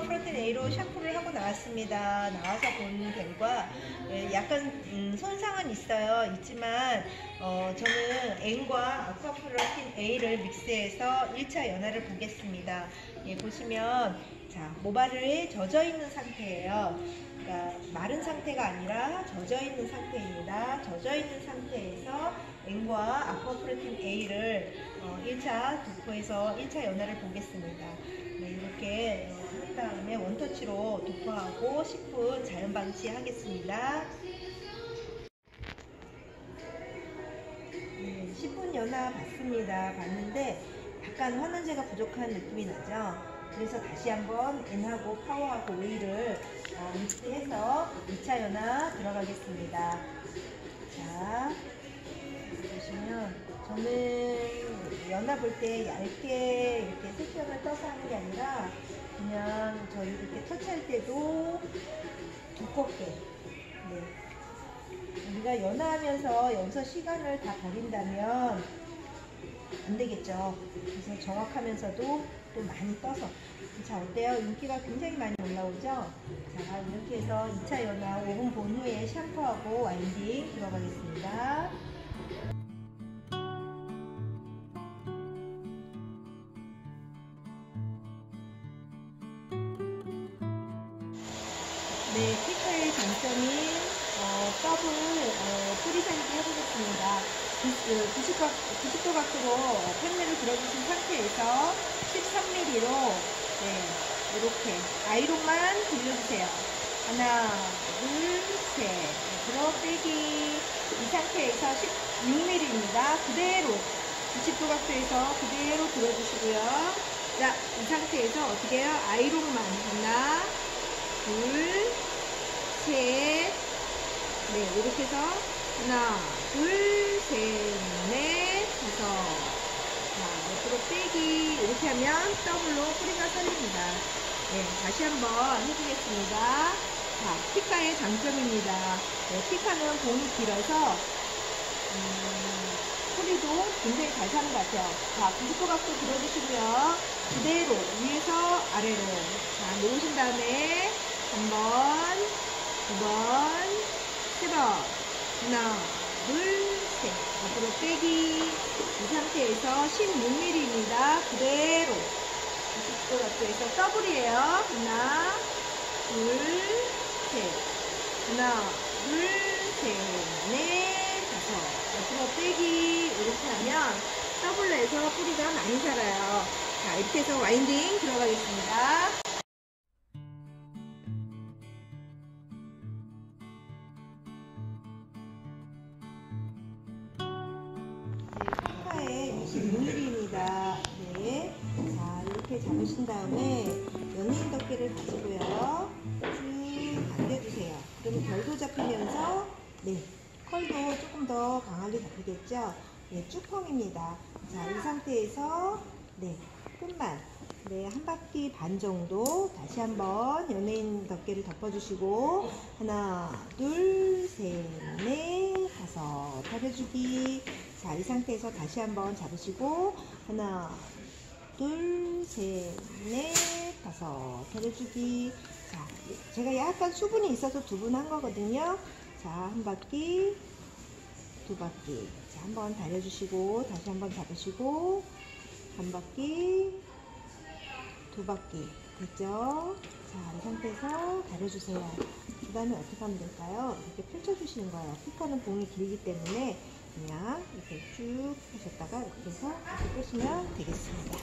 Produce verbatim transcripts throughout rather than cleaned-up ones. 샤프와 프로틴 A로 샴푸를 하고 나왔습니다. 나와서 본 결과 약간 음, 손상은 있어요. 있지만 어, 저는 N과 아쿠아 프로틴 A를 믹스해서 일 차 연화를 보겠습니다. 예, 보시면 자, 모발이 젖어 있는 상태예요. 그러니까 마른 상태가 아니라 젖어 있는 상태입니다. 젖어 있는 상태에서 N과 아쿠아 프로틴 A를 어, 일 차 도포해서 일 차 연화를 보겠습니다. 네, 이렇게 한 다음에 원터치로 도포하고 십 분 자연 방치하겠습니다. 네, 십 분 연화 봤습니다. 봤는데 약간 환원제가 부족한 느낌이 나죠? 그래서 다시 한번 N하고 파워하고 A를 어, 믹스해서 이 차 연화 들어가겠습니다. 자, 보시면 저는 연화 볼 때 얇게 이렇게 색변을 떠서 하는 게 아니라 그냥 저희 이렇게 터치할 때도 두껍게, 네. 우리가 연화하면서 연서 시간을 다 버린다면 안 되겠죠. 그래서 정확하면서도 또 많이 떠서. 자, 어때요? 윤기가 굉장히 많이 올라오죠? 자, 이렇게 해서 이 차 연화 오 분 본 후에 샴푸하고 와인딩 들어가겠습니다. 네, 키카의 장점인 어, 썹을 어, 뿌리살기 해보겠습니다. 구십 도 각도로 펜을 들어주신 상태에서 십삼 밀리미터로 네, 이렇게 아이롱만 돌려주세요. 하나, 둘, 셋. 들어 빼기. 이 상태에서 십육 밀리미터입니다. 그대로 구십 도 각도에서 그대로 들어주시고요. 자, 이 상태에서 어떻게 해요? 아이롱만. 하나, 둘, 셋. 네, 이렇게 해서 하나, 둘, 셋, 넷, 다섯. 자, 옆으로 빼기. 이렇게 하면 더블로 뿌리가 썰립니다. 네, 다시 한번 해주겠습니다. 자, 피카의 장점입니다. 네, 피카는 봉이 길어서, 음, 뿌리도 굉장히 잘 사는 것 같아요. 자, 구십 도 각도 들어주시고요. 그대로 위에서 아래로. 자, 놓으신 다음에, 한 번, 두 번, 세 번. 하나, 둘, 셋. 앞으로 빼기. 이 상태에서 십육 밀리미터입니다. 그대로. 구십 도 각도에서 더블이에요. 하나, 둘, 셋. 하나, 둘, 셋. 넷, 다섯. 앞으로 빼기. 이렇게 하면 더블로 해서 뿌리가 많이 살아요. 자, 이렇게 해서 와인딩 들어가겠습니다. 이십육 밀리미터입니다. 네. 자, 이렇게 잡으신 다음에 연예인 덮개를 가지고요. 쭉 당겨주세요. 그럼 결도 잡히면서, 네. 컬도 조금 더 강하게 잡히겠죠? 네. 쭈펑입니다. 자, 이 상태에서, 네. 끝만. 네. 한 바퀴 반 정도. 다시 한번 연예인 덮개를 덮어주시고, 하나, 둘, 셋, 넷, 다섯. 펴주기. 자, 이 상태에서 다시 한번 잡으시고 하나, 둘, 셋, 넷, 다섯 펴주기. 자, 제가 약간 수분이 있어서 두 분 한 거거든요. 자, 한 바퀴, 두 바퀴. 자, 한번 달려주시고 다시 한번 잡으시고 한 바퀴, 두 바퀴 됐죠? 자, 이 상태에서 달려주세요. 그 다음에 어떻게 하면 될까요? 이렇게 펼쳐주시는 거예요. 피카는 봉이 길기 때문에. 그냥 이렇게 쭉 하셨다가 이렇게 해서 다시 빼시면 되겠습니다.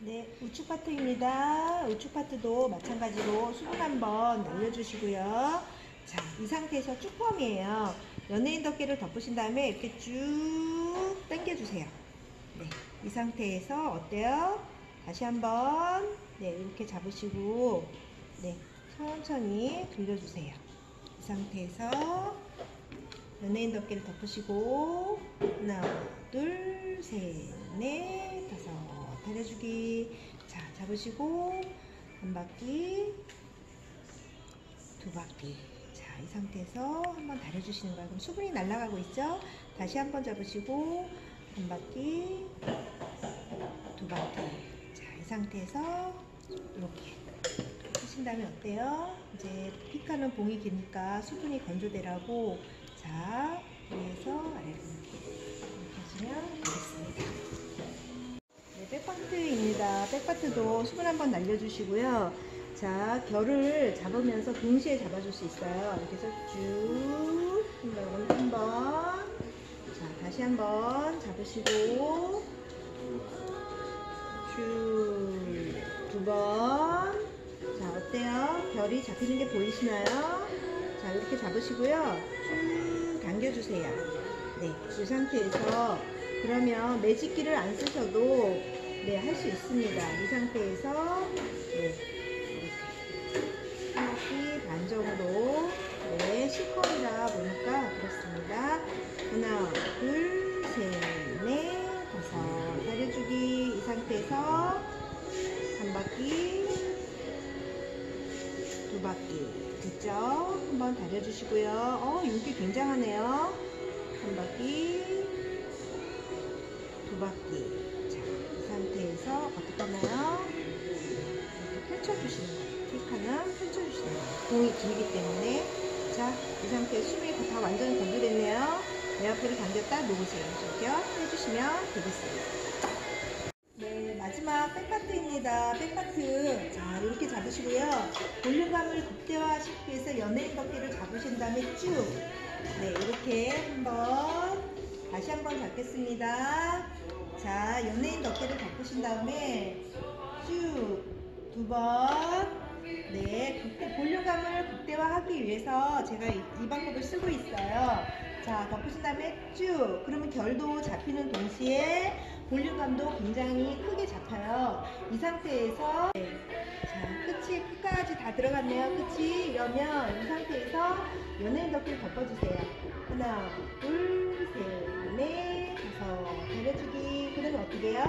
네, 우측 파트입니다. 우측 파트도 마찬가지로 수분 한번 날려주시고요. 자, 이 상태에서 쭈펌이에요. 연예인 덮개를 덮으신 다음에 이렇게 쭉 당겨주세요. 네, 이 상태에서 어때요? 다시 한번 네, 이렇게 잡으시고 네, 천천히 돌려주세요. 이 상태에서 연예인 덮개를 덮으시고 하나, 둘, 셋, 넷, 다섯 달려주기. 자, 잡으시고 한 바퀴, 두 바퀴. 자, 이 상태에서 한번 달려주시는 거예요. 그럼 수분이 날아가고 있죠? 다시 한번 잡으시고 한 바퀴, 두 바퀴. 자, 이 상태에서 이렇게 쓰신 다음에 어때요? 이제 피카는 봉이 기니까 수분이 건조되라고, 자 위에서 아래로 이렇게 하시면 되겠습니다. 네, 백파트입니다. 백파트도 수분 한번 날려주시고요. 자, 결을 잡으면서 동시에 잡아줄 수 있어요. 이렇게 해서 쭉 한번, 자 다시 한번 잡으시고 쭉 두 번. 자, 어때요? 결이 잡히는 게 보이시나요? 자, 이렇게 잡으시고요. 쭉 당겨주세요. 네, 이 상태에서 그러면 매직기를 안 쓰셔도 네, 할 수 있습니다. 이 상태에서 네, 한 바퀴 반 정도. 네, 실컷이다 보니까 그렇습니다. 하나, 둘, 셋, 넷, 다섯. 내려주기. 이 상태에서 한 바퀴, 두 바퀴. 됐죠? 한번 다려주시고요. 어, 윤기 굉장하네요. 한 바퀴, 두 바퀴. 자, 이 상태에서 어떻게 하나요? 이렇게 펼쳐주시는 거예요. 피카는 펼쳐주시는 거예요. 공이 길기 때문에. 자, 이 상태에서 수분이 다 완전히 건조됐네요. 에어풀을 당겼다 놓으세요. 이렇게 해주시면 되겠습니다. 네, 마지막 백파트입니다. 백파트. 자, 이렇게 잡으시고요. 볼륨감을 극대화시키기 위해서 연예인 덮개를 잡으신 다음에 쭉. 네, 이렇게 한번, 다시 한번 잡겠습니다. 자, 연예인 덮개를 잡으신 다음에 쭉 두 번. 네, 볼륨감을 극대화하기 위해서 제가 이, 이 방법을 쓰고 있어요. 자, 덮으신 다음에 쭉. 그러면 결도 잡히는 동시에 볼륨감도 굉장히 크게 잡혀요. 이 상태에서 네. 자, 끝이 끝까지 다 들어갔네요. 끝이. 이러면 이 상태에서 연예인 덮개를 덮어주세요. 하나, 둘, 셋, 넷, 다섯. 내려주기. 그러면 어떻게 해요?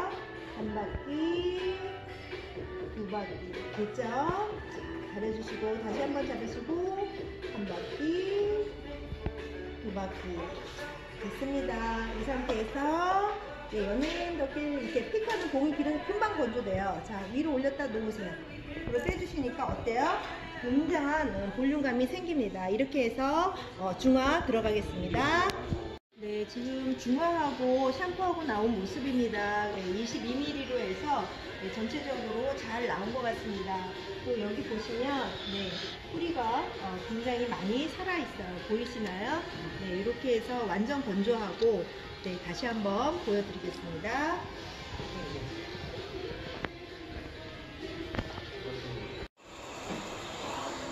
한 바퀴, 두 바퀴. 됐죠? 자, 가려주시고 다시 한번 잡으시고 한 바퀴, 두 바퀴. 됐습니다. 이 상태에서 네, 연예인 덮개는 이렇게 피카는 공이 기름 금방 건조돼요. 자, 위로 올렸다 놓으세요. 그리고 빼주시니까 어때요? 굉장한 볼륨감이 생깁니다. 이렇게 해서 어, 중화 들어가겠습니다. 네, 지금 중화하고 샴푸하고 나온 모습입니다. 네, 이십이 밀리리터로 해서 네, 전체적으로 잘 나온 것 같습니다. 또 여기 보시면 네, 뿌리가 어, 굉장히 많이 살아있어요. 보이시나요? 네, 이렇게 해서 완전 건조하고 네, 다시 한번 보여드리겠습니다.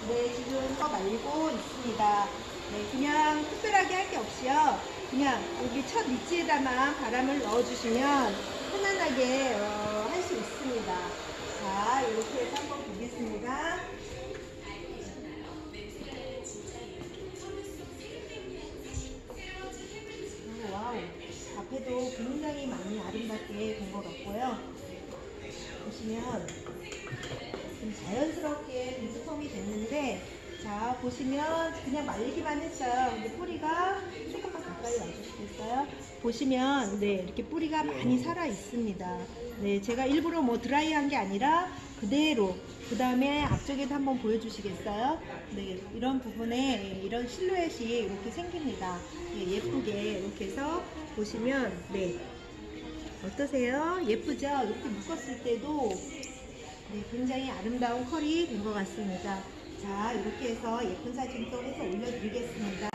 네, 지금 더 말리고 있습니다. 네, 그냥 특별하게 할 게 없이요. 그냥 여기 첫 위치에다만 바람을 넣어주시면 편안하게 어, 할 수 있습니다. 자, 이렇게 해서 한번 보겠습니다. 앞에도 굉장히 많이 아름답게 된 것 같고요. 보시면 좀 자연스럽게 빈스폼이 됐는데, 자 보시면 그냥 말리기만 했어요. 근데 뿌리가 조금만 가까이 와주시겠어요? 보시면 네, 이렇게 뿌리가 많이 살아 있습니다. 네, 제가 일부러 뭐 드라이한 게 아니라 그대로. 그 다음에 앞쪽에도 한번 보여주시겠어요? 네, 이런 부분에 이런 실루엣이 이렇게 생깁니다. 네, 예쁘게 이렇게 해서 보시면 네, 어떠세요? 예쁘죠? 이렇게 묶었을 때도 네, 굉장히 아름다운 컬이 된 것 같습니다. 자, 이렇게 해서 예쁜 사진 또 해서 올려드리겠습니다.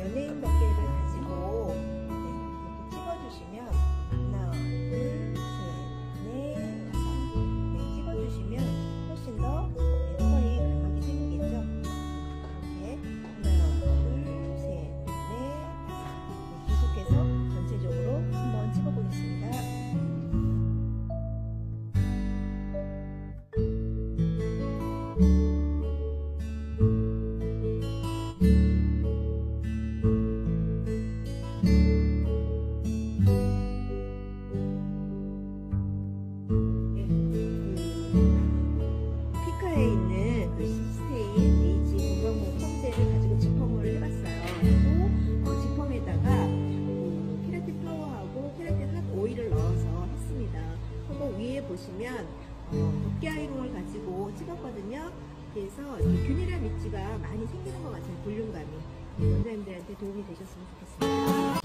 연예인 먹기를 가지고 이렇게 찍어주시면 하나, 둘, 셋, 넷, 다섯 네, 찍어주시면 훨씬 더 컬이 강하게 생기겠죠. 이렇게 하나, 둘, 셋, 넷, 다섯 계속해서 전체적으로 한번 찍어보겠습니다. 있는 그 스테인 베이지 구멍목 펌제를 가지고 지펌을 해봤어요. 그리고 어, 지펌에다가 음, 케라틴 파워하고 케라틴 핫 오일을 넣어서 했습니다. 한번 위에 보시면 어, 두께 아이롱을 가지고 찍었거든요. 그래서 균일한 위치가 많이 생기는 것 같아요. 볼륨감이. 원장님들한테 도움이 되셨으면 좋겠습니다.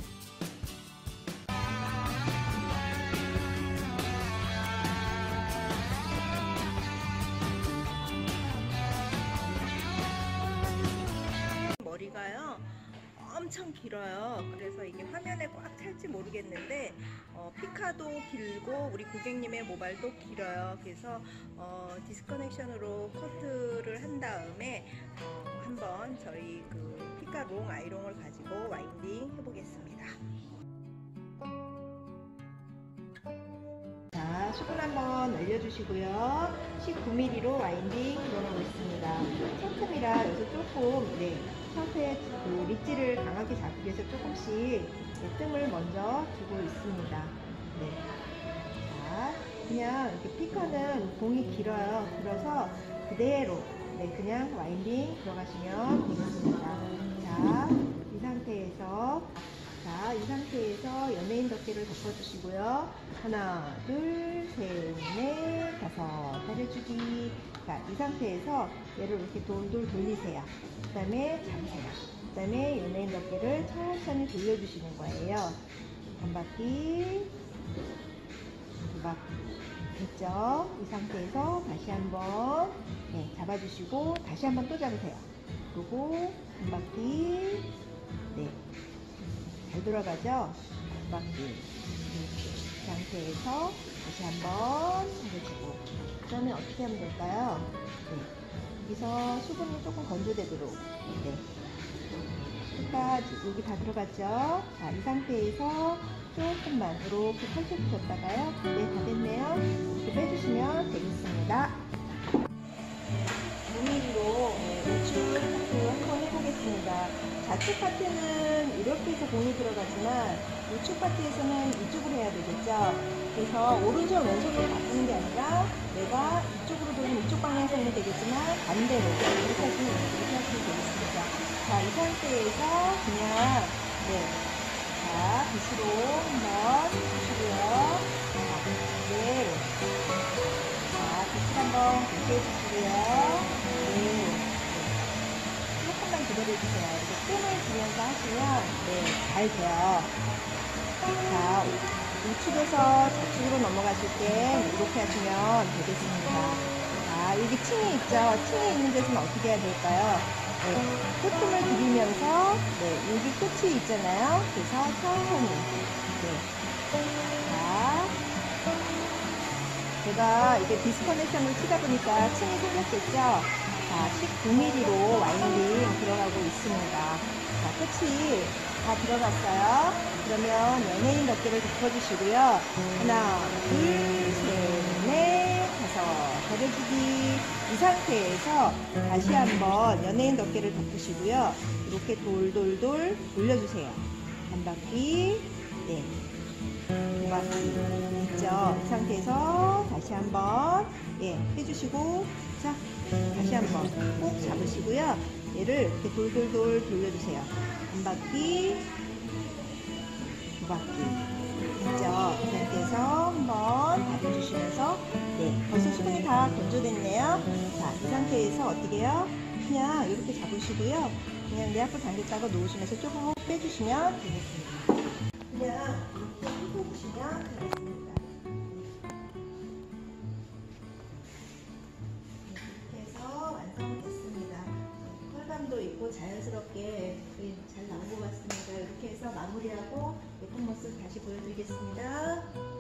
머리가요 엄청 길어요. 그래서 이게 화면에 꽉 찰지 모르겠는데 어, 피카도 길고 우리 고객님의 모발도 길어요. 그래서 어, 디스커넥션으로 커트를 한 다음에 어, 한번 저희 그 피카 롱 아이롱을 가지고 와인딩 해보겠습니다. 자, 수분 한번 날려주시고요. 십구 밀리미터로 와인딩 넣어놓고 있습니다. 상큼이라 여기서 조금 네, 상태의 그 릿지를 강하게 잡기 위해서 조금씩 네, 뜸을 먼저 주고 있습니다. 네. 자, 그냥 이렇게 피커는 봉이 길어요. 길어서 그대로 네, 그냥 와인딩 들어가시면 되겠습니다. 자, 이 상태에서 자, 이 상태에서 연예인 덮개를 덮어주시고요. 하나, 둘, 셋, 넷, 다섯, 해주기. 자, 이 상태에서 얘를 이렇게 돌돌 돌리세요. 그 다음에 잠시만. 그 다음에 연예인 덮개를 천천히 돌려주시는 거예요. 한 바퀴, 두 바퀴. 됐죠? 이 상태에서 다시 한번 네, 잡아주시고, 다시 한번 또 잡으세요. 그리고 한 바퀴, 네. 잘 돌아가죠? 한 바퀴 이렇게 상태에서 다시 한번 해주고 그 다음에 어떻게 하면 될까요? 네. 여기서 수분이 조금 건조되도록 네. 끝까지 여기 다 들어갔죠? 자, 이 상태에서 조금만 이렇게 펼쳐주셨다가요. 네, 다 됐네요. 이렇게 빼주시면 되겠습니다. 오 밀리미터로 우측 파트 한번 해보겠습니다. 좌측 파트는 이렇게 해서 공이 들어가지만 우측 파트에서는 이쪽으로 해야 되겠죠. 그래서 오른쪽 왼쪽으로 바꾸는 게 아니라 내가 이쪽으로 돌리면 이쪽 방향에서 해야 되겠지만 반대로 이렇게 하시면 되겠습니다. 자, 이 상태에서 그냥 네, 자, 빗으로 한번 주시고요. 자, 그대로 자, 빗을 한번 교체해 주시고요. 기다려주세요. 이렇게 뜸을 주면서 하시면 네, 잘 돼요. 자, 우측에서 좌측으로 넘어가실 때 이렇게 하시면 되겠습니다. 자, 여기 층이 있죠? 층이 있는 데서는 어떻게 해야 될까요? 네, 끝뜸을 들이면서 네, 여기 끝이 있잖아요. 그래서 천천히 네. 자, 제가 이게 디스커넥션을 치다 보니까 층이 생겼겠죠? 자, 십구 밀리미터로 와인딩 들어가고 있습니다. 자, 끝이 다 들어갔어요. 그러면 연예인 덮개를 덮어주시고요. 하나, 둘, 셋, 넷, 다섯, 버려주기. 이 상태에서 다시 한번 연예인 덮개를 덮으시고요. 이렇게 돌돌돌 돌려주세요. 한 바퀴, 네, 두 바퀴 있죠. 이 상태에서 다시 한번 예, 해주시고 자. 다시 한번 꼭 잡으시고요. 얘를 이렇게 돌돌돌 돌려주세요. 한 바퀴, 두 바퀴. 됐죠? 이 상태에서 한번 잡아주시면서 네, 벌써 수분이 다 건조됐네요. 자, 이 상태에서 어떻게 해요? 그냥 이렇게 잡으시고요. 그냥 내 앞으로 당겼다가 놓으시면서 조금 빼주시면 되겠습니다. 그냥 이렇게 훑어주시면 되겠습니다. 자연스럽게 잘 나온 것 같습니다. 이렇게 해서 마무리하고 예쁜 모습 다시 보여드리겠습니다.